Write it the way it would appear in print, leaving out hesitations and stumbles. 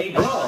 Hey, bro.